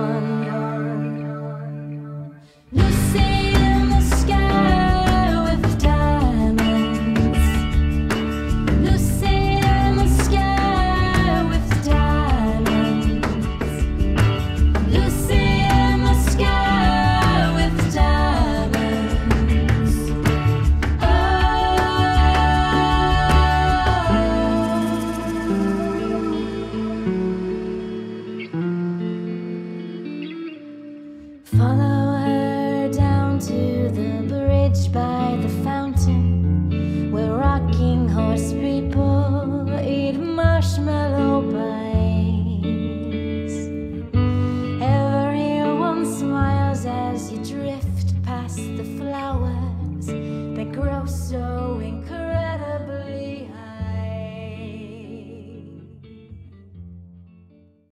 one.